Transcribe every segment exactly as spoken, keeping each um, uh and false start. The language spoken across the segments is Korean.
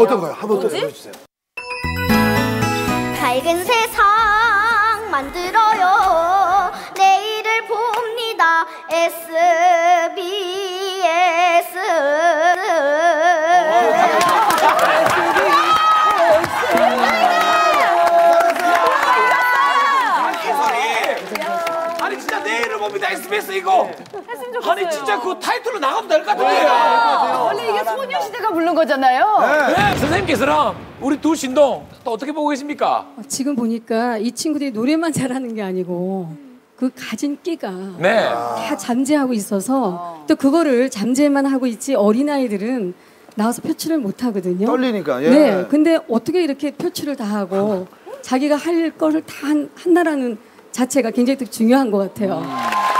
어떤 거요? 한번 더 보여주세요. 밝은 세상 만들어요. 내일을 봅니다. 에스비에스. 아니 진짜 내일을 봅니다. 에스비에스 이거. 아니 진짜 그 타이틀로 나가면 될 것 같은데요. 원래 이게 소녀시대가 부른 거잖아요. 네. 네. 선생님께서는 우리 두 신동 또 어떻게 보고 계십니까? 지금 보니까 이 친구들이 노래만 잘하는 게 아니고 그 가진 끼가 네. 다 잠재하고 있어서 또 그거를 잠재만 하고 있지 어린아이들은 나와서 표출을 못 하거든요. 떨리니까. 예. 네. 근데 어떻게 이렇게 표출을 다 하고 자기가 할 거를 다 한, 한다라는 자체가 굉장히 중요한 것 같아요.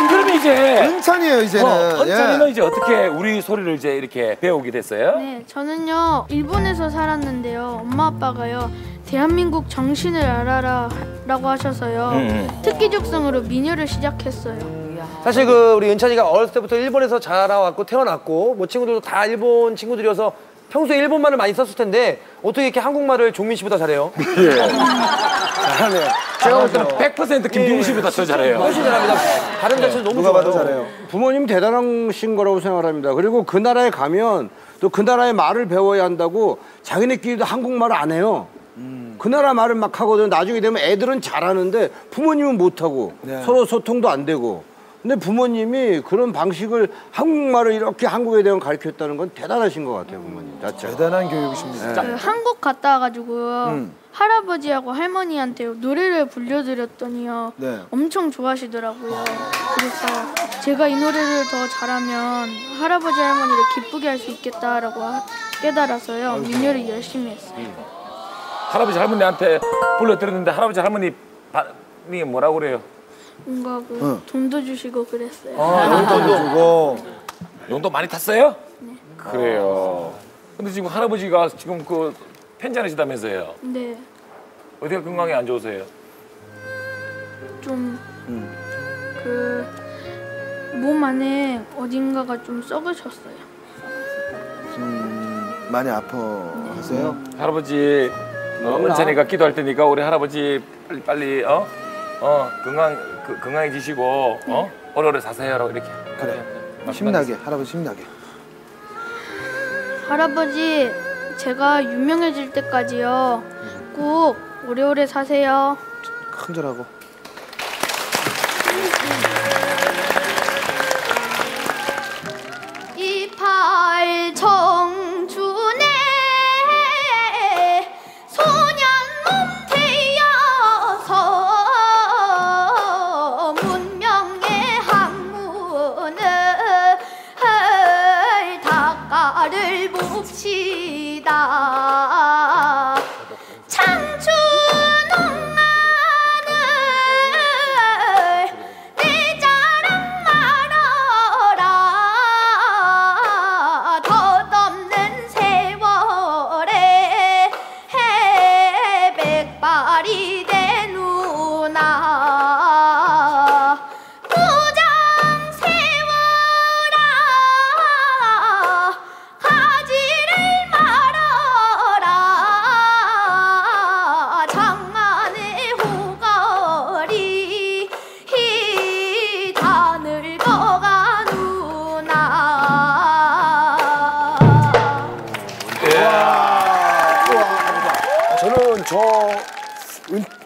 그러면 이제 은찬이에요 이제는. 어, 은찬이는 예. 이제 어떻게 우리 소리를 이제 이렇게 배우게 됐어요? 네, 저는요 일본에서 살았는데요 엄마 아빠가요 대한민국 정신을 알아라라고 하셔서요 음. 특기적성으로 민요를 시작했어요. 사실 그 우리 은찬이가 어렸을 때부터 일본에서 자라왔고 태어났고 뭐 친구들도 다 일본 친구들이어서 평소에 일본말을 많이 썼을 텐데 어떻게 이렇게 한국말을 종민 씨보다 잘해요? 예. 잘하네요. 제가 볼 때는 백 퍼센트 김종민 씨보다 더 잘해요. 훨씬 잘합니다. 다른 데서 네. 너무 누가 봐도 잘해요. 부모님 대단하신 거라고 생각합니다. 그리고 그 나라에 가면 또 그 나라의 말을 배워야 한다고 자기네끼리도 한국말을 안 해요. 음. 그 나라 말을 막 하거든요. 나중에 되면 애들은 잘하는데 부모님은 못하고 네. 서로 소통도 안 되고. 근데 부모님이 그런 방식을 한국말을 이렇게 한국에 대한 가르쳤다는 건 대단하신 것 같아요. 부모님 자체가. 대단한 교육이십니다. 네. 그 한국 갔다 와가지고요 음. 할아버지하고 할머니한테 노래를 불려드렸더니요 네. 엄청 좋아하시더라고요. 그래서 제가 이 노래를 더 잘하면 할아버지 할머니를 기쁘게 할 수 있겠다라고 깨달아서요 민요를 열심히 했어요. 음. 할아버지 할머니한테 불러드렸는데 할아버지 할머니 반응이 뭐라고 그래요? 뭔가 그 응. 돈도 주시고 그랬어요. 아, 용돈도 주고. 용돈 많이 탔어요? 네. 그래요. 근데 지금 할아버지가 지금 그 편찮으시다면서요? 네. 어디가 건강이 안 좋으세요? 좀 그 몸 안에 어딘가가 좀 썩으셨어요. 좀 많이 아파하세요? 네. 할아버지 은찬이가 기도할 테니까 우리 할아버지 빨리 빨리 어? 어 건강 그, 건강해지시고 네. 어 오래오래 사세요라고 이렇게 그래 신나게 할아버지 신나게 할아버지 제가 유명해질 때까지요 음. 꼭 오래오래 사세요 큰절하고 이팔 청춘에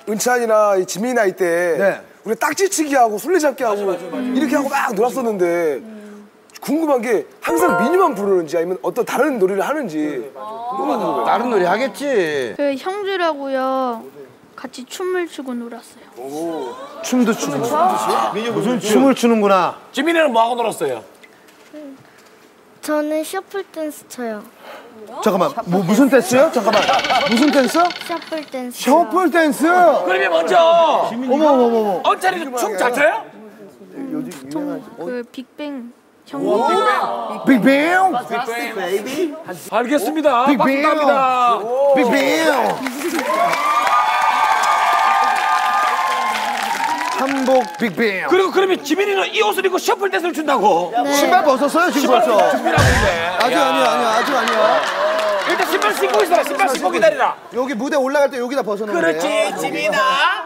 은찬이나 지민이 나이 때 네. 우리 딱지치기하고 술래잡기하고 맞아, 맞아, 맞아. 이렇게 하고 막 놀았었는데 음. 궁금한 게 항상 민요만 부르는지 아니면 어떤 다른 놀이를 하는지 너무 궁금해요. 다른 놀이 하겠지. 그 형주라고요. 같이 춤을 추고 놀았어요. 오. 춤도 추는 거야? 무슨 춤을 추는구나. 지민이는 뭐하고 놀았어요? 음. 저는 셔플 댄스 쳐요. 잠깐만, 뭐 무슨 댄스요? 잠깐만, 무슨 댄스? 셔플 댄스. 셔플 댄스? 그러면 먼저. 어머 어머 어머. 은찬이도 춤 잘 춰요? 요즘 유명한 그 빅뱅 형님. 빅뱅. 빅뱅. 베이비. 알겠습니다. 빅뱅. 빅뱅. 한복 빅뱅. 그리고 그러면 지민이는 이 옷을 입고 셔플 댄스를 춘다고. 네. 신발 벗었어요 지금 벌써. 준비하고 있네. 아직 아니야 아니야 아직 아니야. 일단 신발 신고 있어라. 신발 신고 기다리라. 여기 무대 올라갈 때 여기다 벗어놓으래. 그렇지. 집이나